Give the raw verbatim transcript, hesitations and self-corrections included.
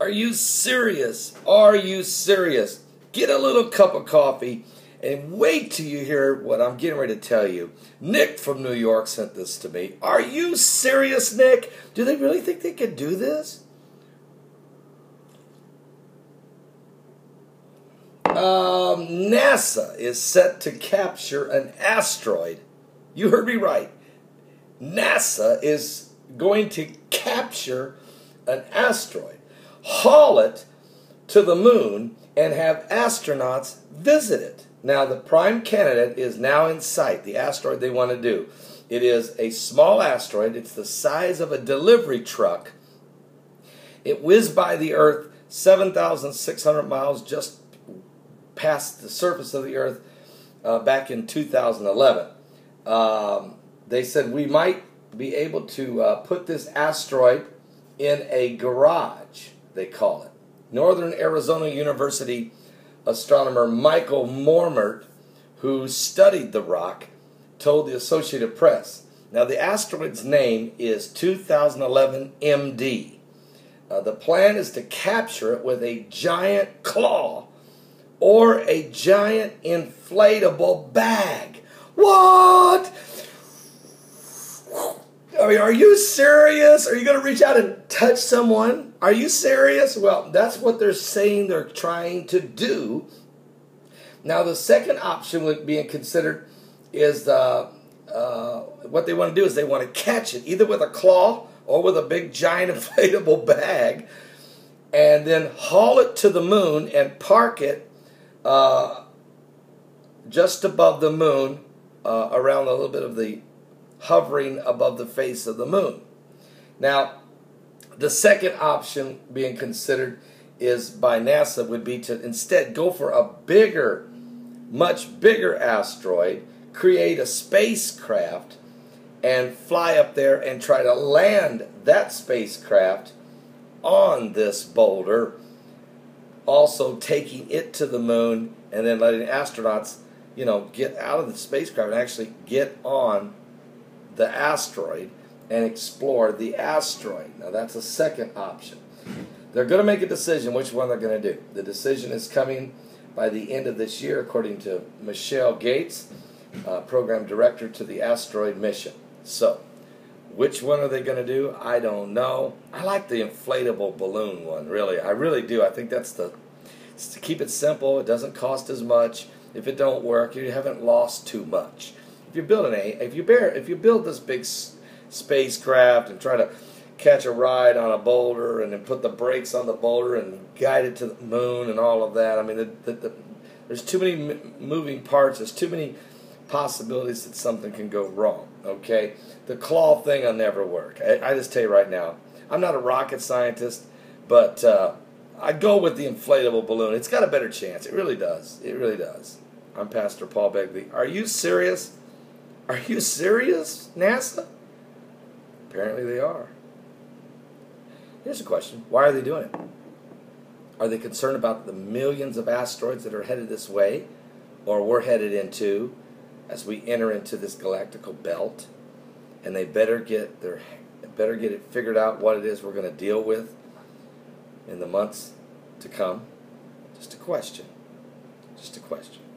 Are you serious? Are you serious? Get a little cup of coffee and wait till you hear what I'm getting ready to tell you. Nick from New York sent this to me. Are you serious, Nick? Do they really think they could do this? Um, NASA is set to capture an asteroid. You heard me right. NASA is going to capture an asteroid, haul it to the moon, and have astronauts visit it. Now, the prime candidate is now in sight, the asteroid they want to do. It is a small asteroid. It's the size of a delivery truck. It whizzed by the Earth seven thousand six hundred miles just past the surface of the Earth uh, back in two thousand eleven. Um, they said we might be able to uh, put this asteroid in a garage, they call it. Northern Arizona University astronomer Michael Mormert, who studied the rock, told the Associated Press. Now, the asteroid's name is two thousand eleven M D. Uh, the plan is to capture it with a giant claw or a giant inflatable bag. What? I mean, are you serious? Are you going to reach out and touch someone? Are you serious? Well, that's what they're saying they're trying to do. Now, the second option being considered is uh, uh, what they want to do is they want to catch it, either with a claw or with a big giant inflatable bag, and then haul it to the moon and park it Uh, just above the moon, uh, around a little bit of the hovering above the face of the moon. Now, the second option being considered is by NASA would be to instead go for a bigger, much bigger asteroid, create a spacecraft, and fly up there and try to land that spacecraft on this boulder, also taking it to the moon and then letting astronauts, you know, get out of the spacecraft and actually get on the asteroid and explore the asteroid. Now, that's a second option. They're going to make a decision which one they're going to do. The decision is coming by the end of this year, according to Michelle Gates, uh, program director to the asteroid mission. So, which one are they going to do? I don't know. I like the inflatable balloon one, really. I really do. I think that's the, it's to keep it simple. It doesn't cost as much. If it don't work, you haven't lost too much. If you build an a, if you bear, if you build this big s spacecraft and try to catch a ride on a boulder and then put the brakes on the boulder and guide it to the moon and all of that, I mean, the, the, the, there's too many m moving parts. There's too many possibilities that something can go wrong, okay? The claw thing will never work. I, I just tell you right now, I'm not a rocket scientist, but uh, I'd go with the inflatable balloon. It's got a better chance. It really does. It really does. I'm Pastor Paul Begley. Are you serious? Are you serious, NASA? Apparently they are. Here's a question. Why are they doing it? Are they concerned about the millions of asteroids that are headed this way or we're headed into as we enter into this galactical belt? And they better get their better get it figured out what it is we're going to deal with in the months to come. Just a question. Just a question.